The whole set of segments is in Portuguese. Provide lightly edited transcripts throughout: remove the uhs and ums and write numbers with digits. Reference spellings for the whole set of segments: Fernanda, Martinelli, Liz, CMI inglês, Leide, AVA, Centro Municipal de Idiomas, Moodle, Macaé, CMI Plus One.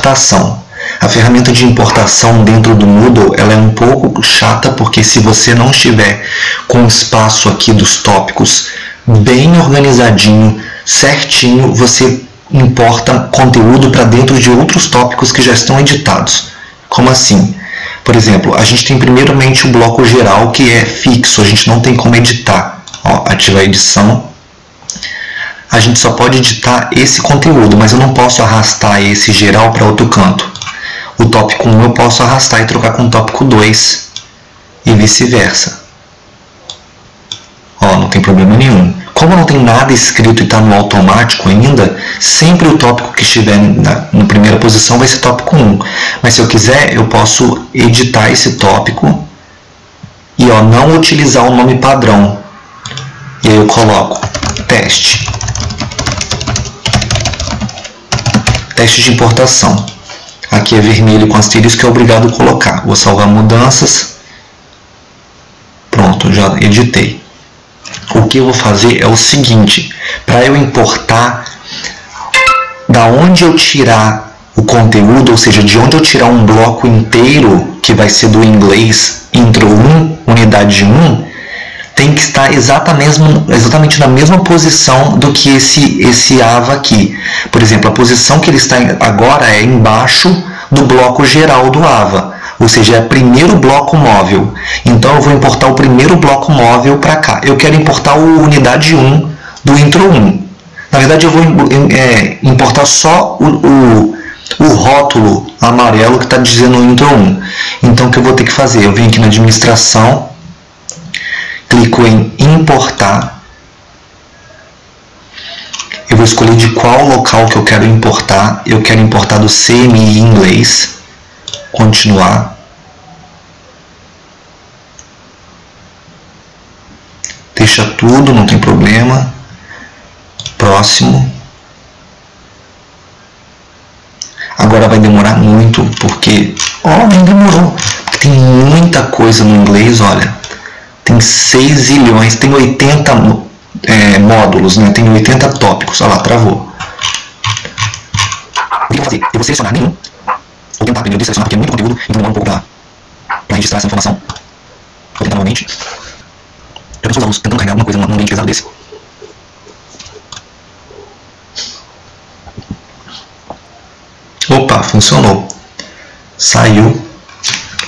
importação. A ferramenta de importação dentro do Moodle ela é um pouco chata, porque se você não estiver com o espaço aqui dos tópicos bem organizadinho, certinho, você importa conteúdo para dentro de outros tópicos que já estão editados. Como assim? Por exemplo, a gente tem primeiramente o bloco geral, que é fixo, a gente não tem como editar. Ó, ativa a edição. A gente só pode editar esse conteúdo, mas eu não posso arrastar esse geral para outro canto. O tópico 1 eu posso arrastar e trocar com o tópico 2 e vice-versa. Ó, não tem problema nenhum. Como não tem nada escrito e está no automático ainda, sempre o tópico que estiver na primeira posição vai ser tópico 1. Mas se eu quiser, eu posso editar esse tópico e ó, não utilizar o nome padrão. E aí eu coloco teste. Teste de importação. Aqui é vermelho com asterisco, que é obrigado a colocar. Vou salvar mudanças. Pronto, já editei. O que eu vou fazer é o seguinte: para eu importar, da onde eu tirar o conteúdo, ou seja, de onde eu tirar um bloco inteiro, que vai ser do inglês, intro 1, unidade 1, tem que estar exatamente na mesma posição do que esse AVA aqui. Por exemplo, a posição que ele está agora é embaixo do bloco geral do AVA, ou seja, é o primeiro bloco móvel. Então eu vou importar o primeiro bloco móvel para cá. Eu quero importar o unidade 1 do intro 1. Na verdade eu vou importar só o rótulo amarelo que está dizendo intro 1. Então o que eu vou ter que fazer? Eu venho aqui na administração, clico em importar, eu vou escolher de qual local que eu quero importar do CMI inglês, continuar, deixa tudo, não tem problema, próximo. Agora vai demorar muito, porque, ó, nem demorou, tem muita coisa no inglês, olha. Tem 6 milhões, tem 80 módulos, né? Tem 80 tópicos. Olha lá, travou. O que eu vou fazer? Eu vou selecionar nenhum. Vou tentar primeiro selecionar, porque é muito conteúdo, então demora um pouco para registrar essa informação. Vou tentar novamente. Já pensou os alunos tentando carregar alguma coisa num ambiente pesado desse? Opa, funcionou. Saiu.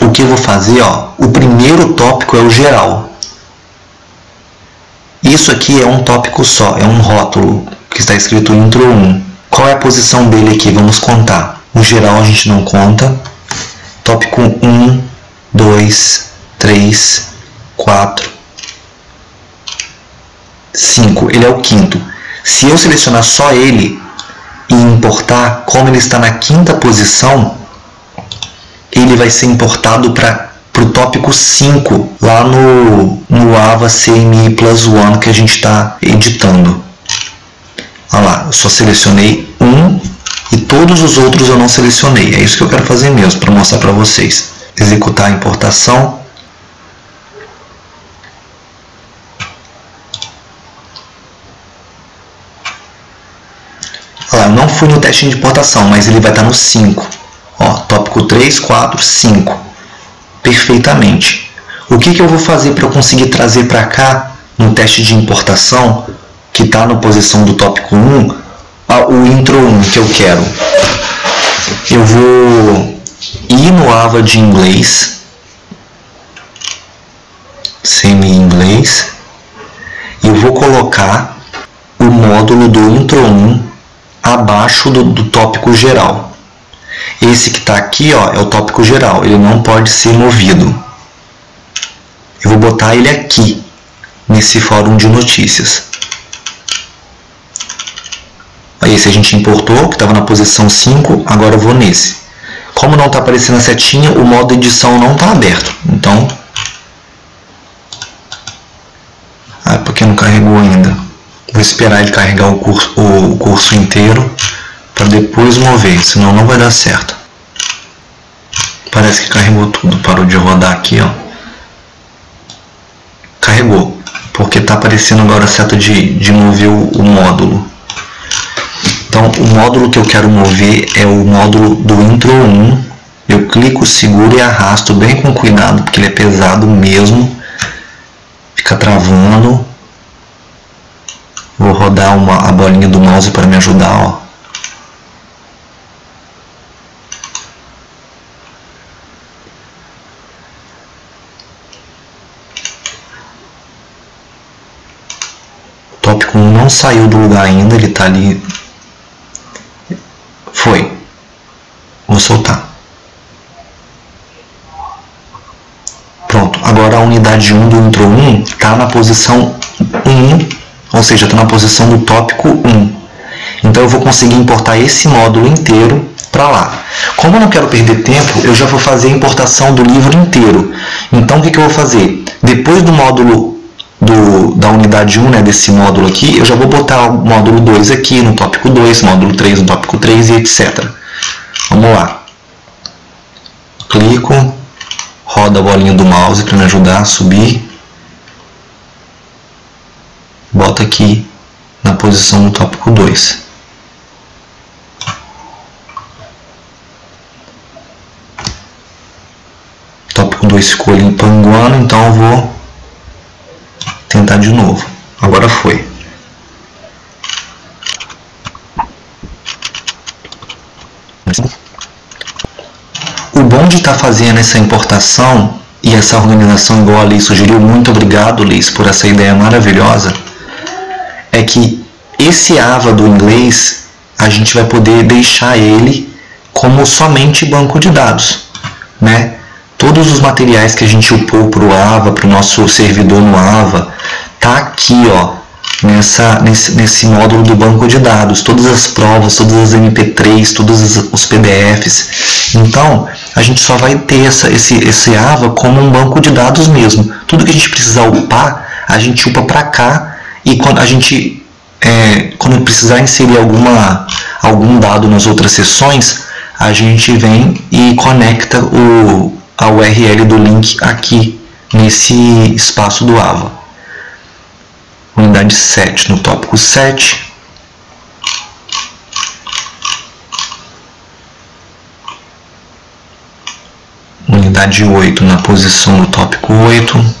O que eu vou fazer, ó, o primeiro tópico é o geral. Isso aqui é um tópico só, é um rótulo que está escrito intro 1. Qual é a posição dele aqui? Vamos contar. O geral a gente não conta. Tópico 1, 2, 3, 4, 5. Ele é o quinto. Se eu selecionar só ele e importar, como ele está na quinta posição, ele vai ser importado para o tópico 5, lá no AVA CMI Plus One que a gente está editando. Olha lá, eu só selecionei um e todos os outros eu não selecionei. É isso que eu quero fazer mesmo, para mostrar para vocês. Executar a importação. Olha lá, eu não fui no teste de importação, mas ele vai estar no 5. Ó, tópico 3, 4, 5. Perfeitamente. O que eu vou fazer para eu conseguir trazer para cá, no teste de importação, que está na posição do tópico 1, o intro 1 que eu quero? Eu vou ir no AVA de inglês, semi-inglês, e eu vou colocar o módulo do intro 1 abaixo do tópico geral. Esse que está aqui, ó, é o tópico geral, ele não pode ser movido. Eu vou botar ele aqui, nesse fórum de notícias. Esse a gente importou, que estava na posição 5, agora eu vou nesse. Como não está aparecendo a setinha, o modo edição não está aberto. Então, porque não carregou ainda. Vou esperar ele carregar o curso inteiro, para depois mover, senão não vai dar certo. Parece que carregou tudo, parou de rodar aqui, ó. Carregou, porque está aparecendo agora a seta de mover o módulo. Então, o módulo que eu quero mover é o módulo do Intro 1. Eu clico, seguro e arrasto bem com cuidado, porque ele é pesado mesmo. Fica travando. Vou rodar a bolinha do mouse para me ajudar, ó. O tópico 1 não saiu do lugar ainda, ele está ali. Foi. Vou soltar. Pronto. Agora a unidade 1 do intro 1 está na posição 1, ou seja, está na posição do tópico 1. Então eu vou conseguir importar esse módulo inteiro para lá. Como eu não quero perder tempo, eu já vou fazer a importação do livro inteiro. Então o que eu vou fazer? Depois do módulo da unidade 1, né, desse módulo aqui, eu já vou botar o módulo 2 aqui no tópico 2, módulo 3 no tópico 3 e etc. Vamos lá. Clico, roda a bolinha do mouse para me ajudar a subir. Bota aqui na posição do tópico 2. O tópico 2 ficou ali em panguano, então eu vou tentar de novo. Agora foi. O bom de estar fazendo essa importação e essa organização igual a Liz sugeriu, muito obrigado, Liz, por essa ideia maravilhosa, é que esse AVA do inglês, a gente vai poder deixar ele como somente banco de dados, né? Todos os materiais que a gente upou para o AVA, para o nosso servidor no AVA, tá aqui, ó, nesse módulo do banco de dados. Todas as provas, todas as MP3, todos os PDFs. Então, a gente só vai ter esse AVA como um banco de dados mesmo. Tudo que a gente precisar upar, a gente upa para cá. E quando a gente quando precisar inserir algum dado nas outras seções, a gente vem e conecta a URL do link aqui, nesse espaço do AVA. Unidade 7, no tópico 7. Unidade 8, na posição do tópico 8.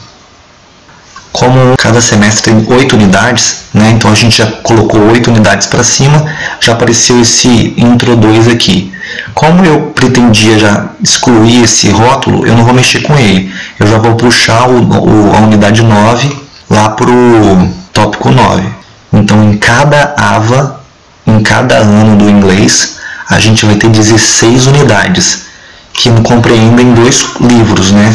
Como cada semestre tem 8 unidades, né, então a gente já colocou 8 unidades para cima, já apareceu esse intro 2 aqui. Como eu pretendia já excluir esse rótulo, eu não vou mexer com ele. Eu já vou puxar a unidade 9 lá para o tópico 9. Então, em cada AVA, em cada ano do inglês, a gente vai ter 16 unidades, que compreendem 2 livros, né?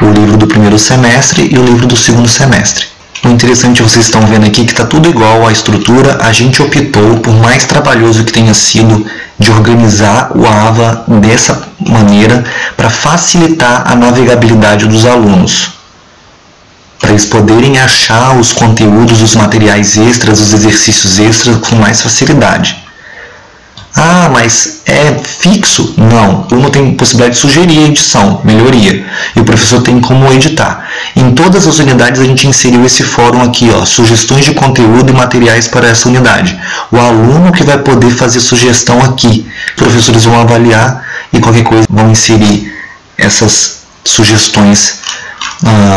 O livro do primeiro semestre e o livro do segundo semestre. O interessante, vocês estão vendo aqui que está tudo igual à estrutura. A gente optou, por mais trabalhoso que tenha sido, de organizar o AVA dessa maneira para facilitar a navegabilidade dos alunos, para eles poderem achar os conteúdos, os materiais extras, os exercícios extras com mais facilidade. Ah, mas é fixo? Não, eu não tenho possibilidade de sugerir edição, melhoria. E o professor tem como editar. Em todas as unidades a gente inseriu esse fórum aqui, ó, sugestões de conteúdo e materiais para essa unidade. O aluno que vai poder fazer sugestão aqui. Os professores vão avaliar e qualquer coisa vão inserir essas sugestões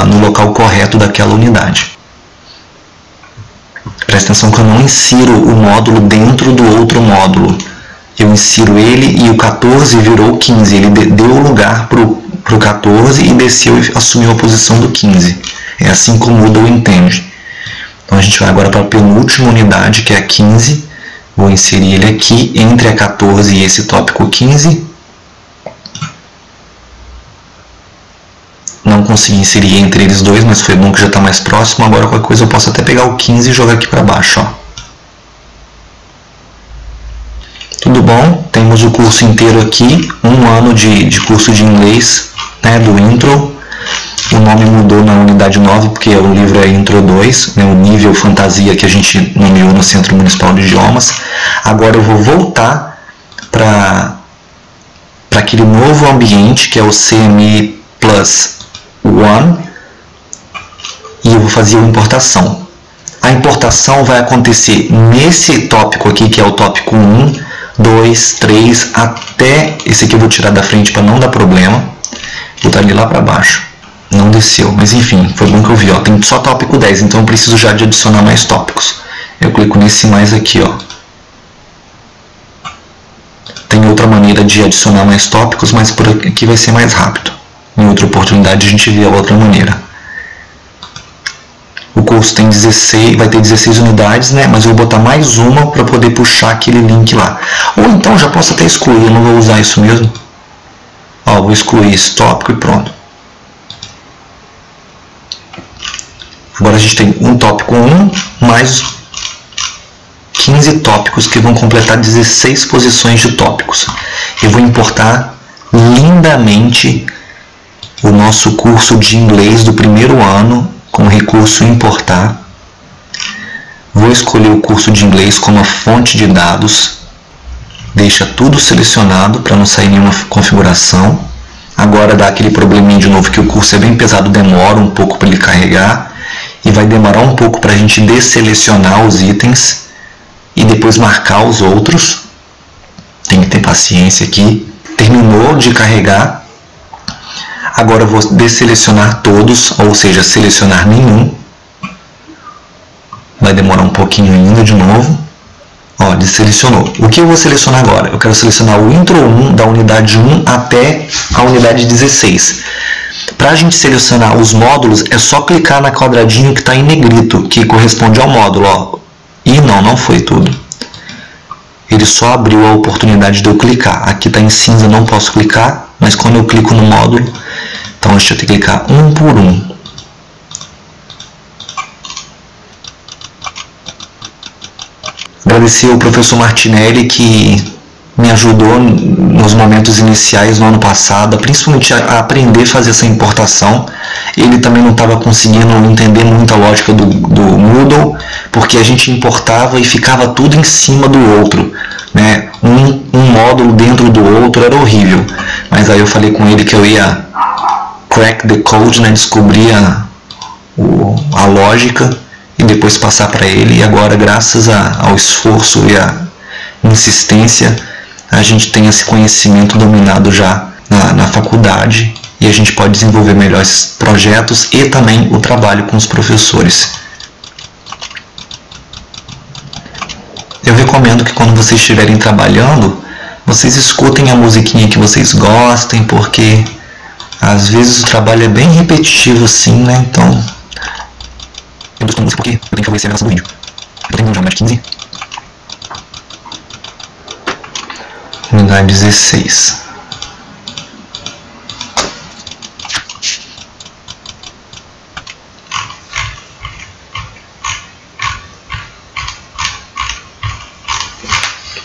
no local correto daquela unidade. Presta atenção que eu não insiro o módulo dentro do outro módulo. Eu insiro ele e o 14 virou 15. Ele deu lugar para o 14 e desceu e assumiu a posição do 15. É assim que o Moodle entende. Então a gente vai agora para a penúltima unidade, que é a 15. Vou inserir ele aqui entre a 14 e esse tópico 15. Não consegui inserir entre eles dois, mas foi bom que já está mais próximo. Agora qualquer coisa eu posso até pegar o 15 e jogar aqui para baixo, ó. Tudo bom? Temos o curso inteiro aqui, um ano de curso de inglês, né, do intro. O nome mudou na unidade 9, porque o livro é intro 2, né, o nível fantasia que a gente nomeou no Centro Municipal de Idiomas. Agora eu vou voltar para aquele novo ambiente, que é o CMI Plus One, e eu vou fazer a importação. a importação vai acontecer nesse tópico aqui, que é o tópico 1, 2, 3, até esse aqui eu vou tirar da frente para não dar problema. Vou botar ele lá para baixo. Não desceu, mas enfim, foi bom que eu vi, ó, tem só tópico 10, então eu preciso já de adicionar mais tópicos. Eu clico nesse mais aqui, ó. Tem outra maneira de adicionar mais tópicos, mas por aqui vai ser mais rápido. Em outra oportunidade a gente vê a outra maneira. O curso tem 16, vai ter 16 unidades, né? Mas eu vou botar mais uma para poder puxar aquele link lá. Ou então já posso até excluir, eu não vou usar isso mesmo. Ó, vou excluir esse tópico e pronto. Agora a gente tem um tópico 1, mais 15 tópicos que vão completar 16 posições de tópicos. Eu vou importar lindamente o nosso curso de inglês do primeiro ano com o recurso importar. Vou escolher o curso de inglês como a fonte de dados. Deixa tudo selecionado para não sair nenhuma configuração. Agora dá aquele probleminha de novo que o curso é bem pesado, demora um pouco para ele carregar e vai demorar um pouco para a gente desselecionar os itens e depois marcar os outros. Tem que ter paciência aqui. Terminou de carregar. Agora eu vou desselecionar todos, ou seja, selecionar nenhum. Vai demorar um pouquinho ainda de novo. Ó, desselecionou. O que eu vou selecionar agora? Eu quero selecionar o intro 1, da unidade 1 até a unidade 16. Para a gente selecionar os módulos, é só clicar na quadradinho que está em negrito, que corresponde ao módulo, ó. E não foi tudo. Ele só abriu a oportunidade de eu clicar. Aqui está em cinza, não posso clicar, mas quando eu clico no módulo, então deixa eu ter que clicar um por um. Agradecer ao professor Martinelli que me ajudou nos momentos iniciais no ano passado, principalmente a aprender a fazer essa importação. Ele também não estava conseguindo entender muito a lógica do Moodle, porque a gente importava e ficava tudo em cima do outro, né? Um módulo dentro do outro era horrível, mas aí eu falei com ele que eu ia crack the code, né? Descobrir a lógica e depois passar para ele, e agora graças ao esforço e à insistência a gente tem esse conhecimento dominado já na faculdade e a gente pode desenvolver melhor esses projetos e também o trabalho com os professores. Eu recomendo que quando vocês estiverem trabalhando, vocês escutem a musiquinha que vocês gostem, porque às vezes o trabalho é bem repetitivo assim, né? Então, eu gosto de música porque eu tenho que fazer a gravação do vídeo. Eu tenho já mais de 15. Unidade 16.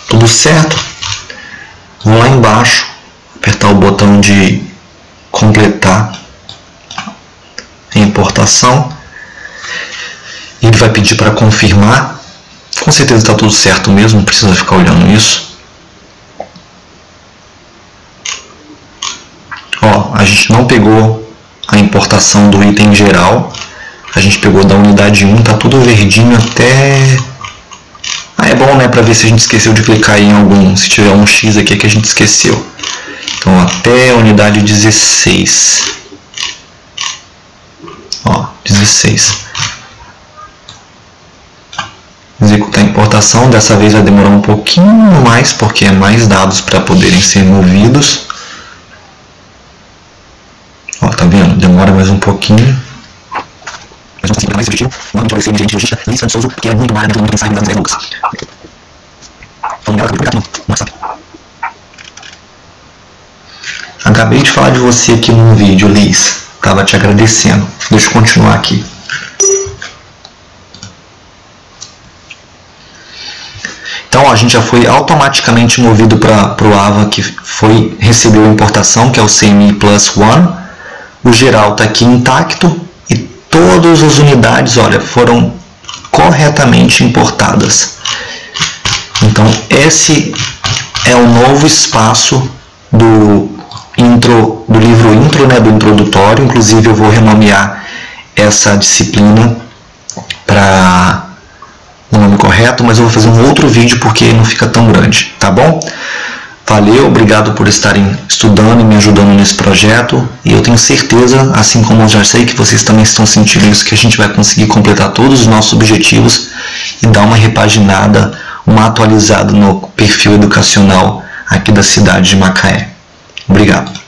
Tudo certo? Vou lá embaixo, apertar o botão de completar a importação. Ele vai pedir para confirmar. Com certeza está tudo certo mesmo, não precisa ficar olhando isso. A gente não pegou a importação do item geral, a gente pegou da unidade 1, tá tudo verdinho até... Ah, é bom, né, para ver se a gente esqueceu de clicar em algum, se tiver um X aqui é que a gente esqueceu. Então até a unidade 16. Ó, 16. Executar a importação, dessa vez vai demorar um pouquinho mais, porque é mais dados para poderem ser movidos. Ó, tá vendo? Demora mais um pouquinho. Mas não consigo mais objetivo. Não me parecer inteligente logística, nem sançoso, porque é muito mal naquilo que pensar em dados 10 lucas. Acabei de falar de você aqui num vídeo, Liz. Tava te agradecendo. Deixa eu continuar aqui. Então, a gente já foi automaticamente movido para o AVA, que recebeu a importação, que é o CMI Plus One. O geral está aqui intacto e todas as unidades, olha, foram corretamente importadas. Então, esse é o novo espaço do livro intro, né, do introdutório. Inclusive, eu vou renomear essa disciplina para o nome correto, mas eu vou fazer um outro vídeo porque não fica tão grande, tá bom? Valeu, obrigado por estarem estudando e me ajudando nesse projeto. E eu tenho certeza, assim como eu já sei, que vocês também estão sentindo isso, que a gente vai conseguir completar todos os nossos objetivos e dar uma repaginada, uma atualizada no perfil educacional aqui da cidade de Macaé. Obrigado.